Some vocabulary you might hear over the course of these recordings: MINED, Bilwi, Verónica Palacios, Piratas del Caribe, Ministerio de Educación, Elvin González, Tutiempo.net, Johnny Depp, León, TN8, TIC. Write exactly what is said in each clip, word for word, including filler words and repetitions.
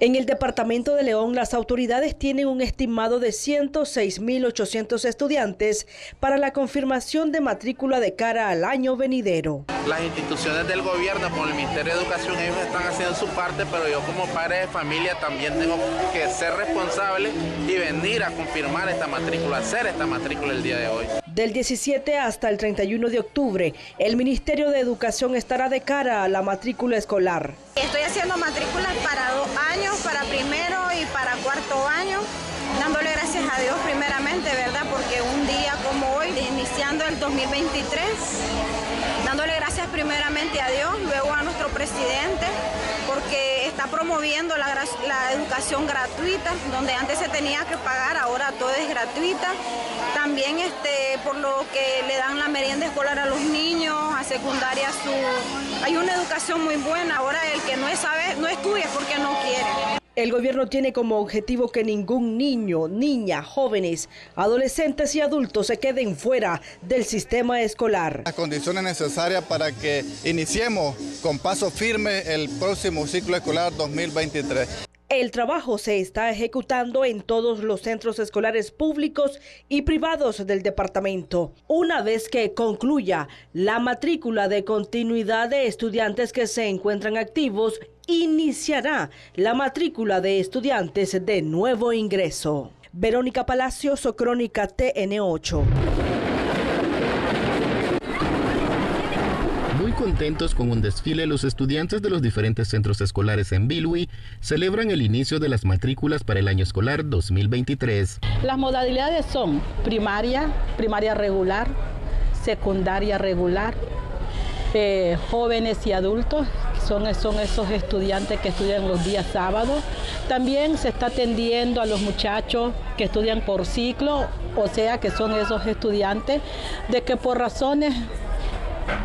En el departamento de León, las autoridades tienen un estimado de ciento seis mil ochocientos estudiantes para la confirmación de matrícula de cara al año venidero. Las instituciones del gobierno, como el Ministerio de Educación, ellos están haciendo su parte, pero yo como padre de familia también tengo que ser responsable y venir a confirmar esta matrícula, hacer esta matrícula el día de hoy. Del diecisiete hasta el treinta y uno de octubre, el Ministerio de Educación estará de cara a la matrícula escolar. Estoy haciendo matrículas para dos años, para primero y para cuarto año, dándole gracias a Dios primeramente, ¿verdad? Porque un día como hoy, iniciando el dos mil veintitrés, dándole gracias primeramente a Dios, luego a nuestro presidente, porque está promoviendo la, la educación gratuita, donde antes se tenía que pagar, ahora todo es gratuita. También este, por lo que le dan la merienda escolar a los niños, a secundaria, su... hay una educación muy buena, ahora el que no sabe, no estudia porque no quiere. El gobierno tiene como objetivo que ningún niño, niña, jóvenes, adolescentes y adultos se queden fuera del sistema escolar. Las condiciones necesarias para que iniciemos con paso firme el próximo ciclo escolar dos mil veintitrés. El trabajo se está ejecutando en todos los centros escolares públicos y privados del departamento. Una vez que concluya la matrícula de continuidad de estudiantes que se encuentran activos, iniciará la matrícula de estudiantes de nuevo ingreso. Verónica Palacios, Crónica T N ocho. Contentos con un desfile, los estudiantes de los diferentes centros escolares en Bilwi celebran el inicio de las matrículas para el año escolar dos mil veintitrés. Las modalidades son primaria, primaria regular, secundaria regular, eh, jóvenes y adultos, son, son esos estudiantes que estudian los días sábados. También se está atendiendo a los muchachos que estudian por ciclo, o sea que son esos estudiantes de que por razones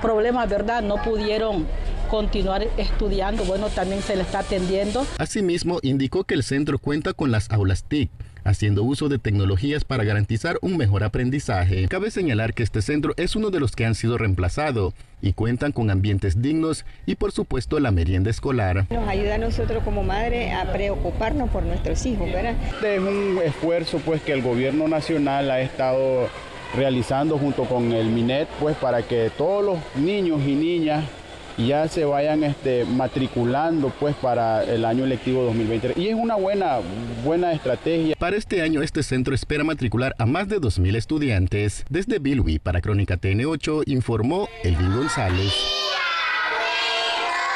problemas, ¿verdad?, no pudieron continuar estudiando, bueno, también se le está atendiendo. Asimismo, indicó que el centro cuenta con las aulas T I C, haciendo uso de tecnologías para garantizar un mejor aprendizaje. Cabe señalar que este centro es uno de los que han sido reemplazados y cuentan con ambientes dignos y, por supuesto, la merienda escolar. Nos ayuda a nosotros como madre a preocuparnos por nuestros hijos, ¿verdad? Este es un esfuerzo, pues, que el gobierno nacional ha estado realizando junto con el MINED, pues para que todos los niños y niñas ya se vayan este, matriculando pues para el año lectivo dos mil veintitrés, y es una buena, buena estrategia. Para este año este centro espera matricular a más de dos mil estudiantes. Desde Bilwi para Crónica T N ocho informó Elvin González.